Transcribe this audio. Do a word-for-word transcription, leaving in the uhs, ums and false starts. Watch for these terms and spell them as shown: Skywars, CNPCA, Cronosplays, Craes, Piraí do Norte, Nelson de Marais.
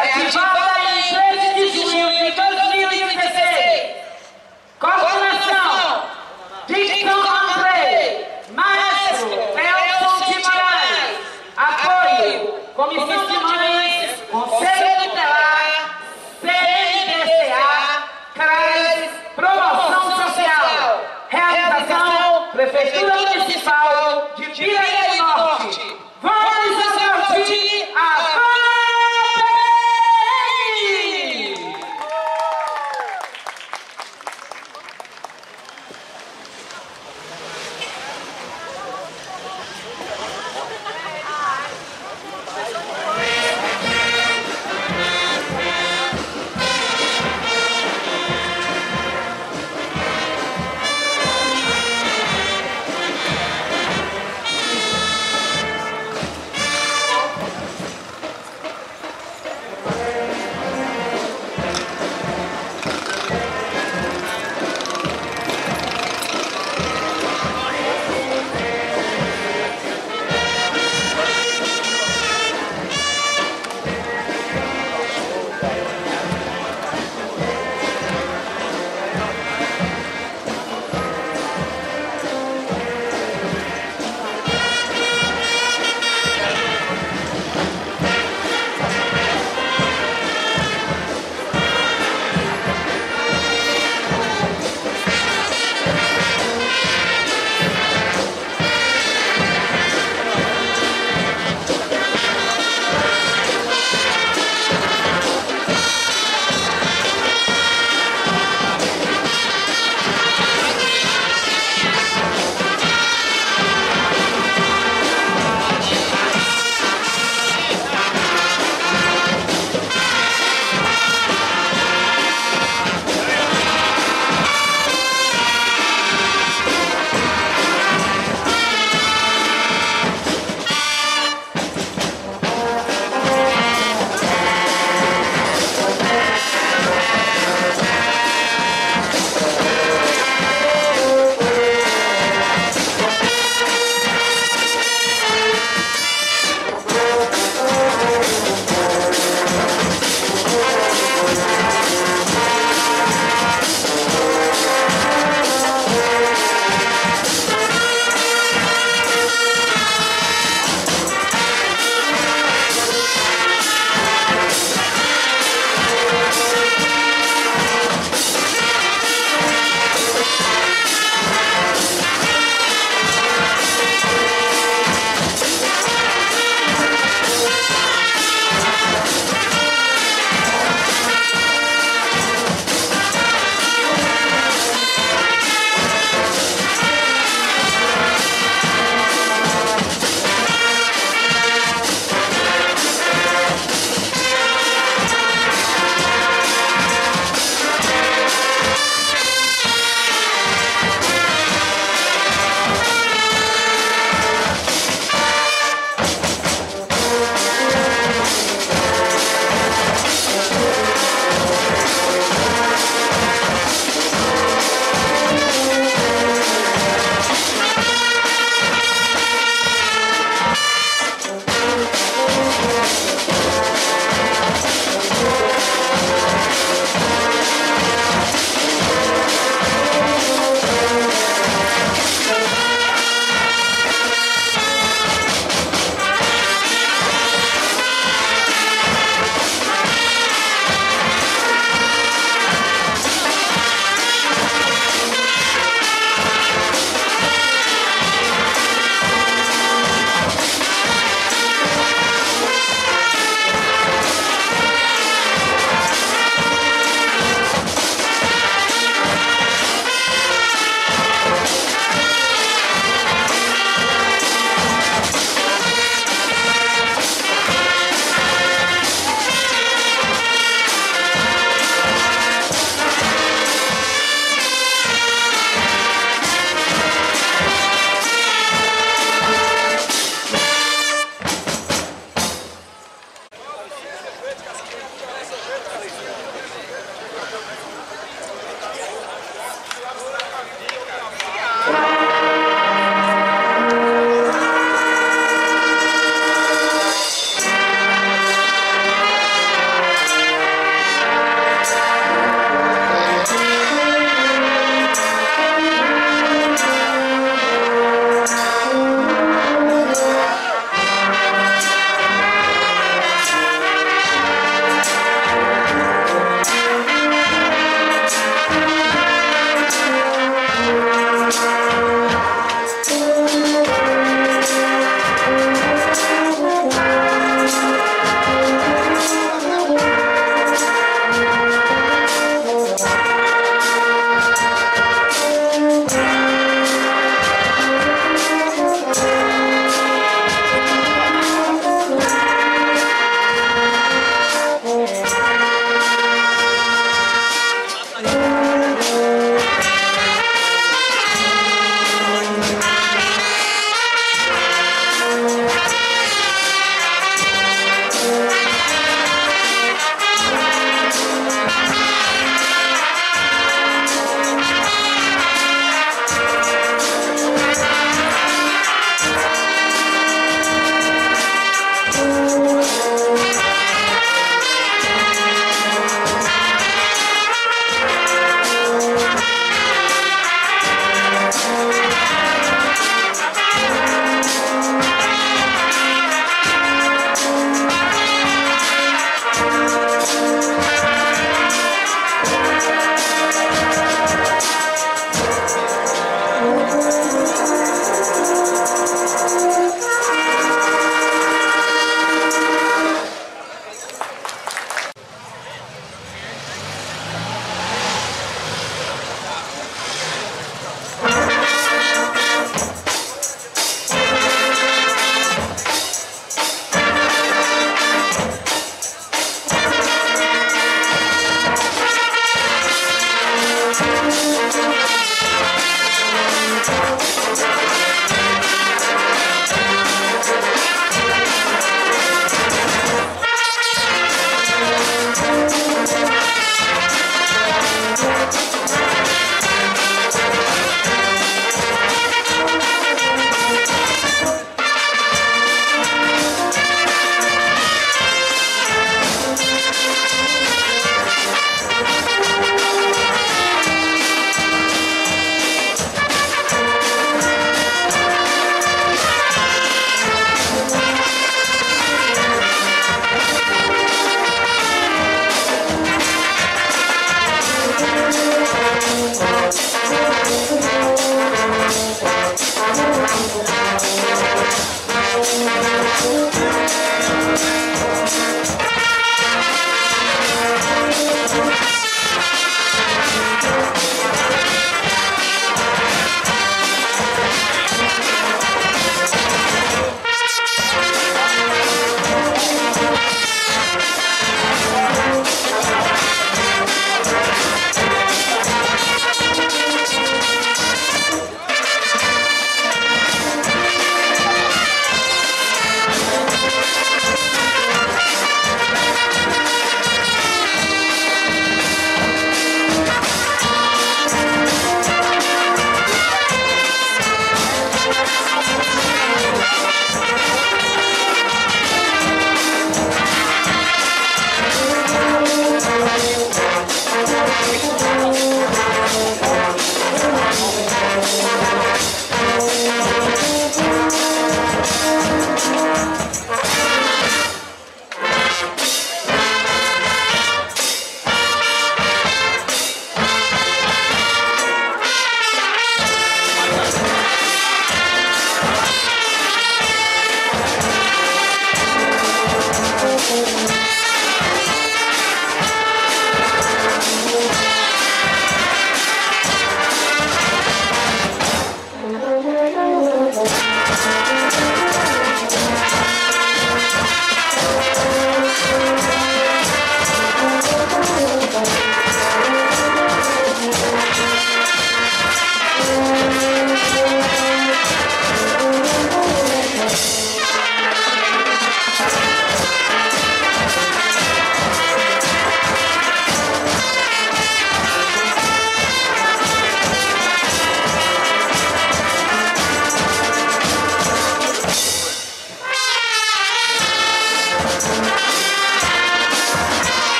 reativada em treze de junho de dois mil e dezesseis. Coordenação de Craes, Maestro Nelson de Marais. Apoio, Comissão de Mães, Conselho Tutelar, C N P C A, Craes, Promoção Social. Realização, Prefeitura Municipal de Piraí do Norte. Vamos aplaudir a Thank you.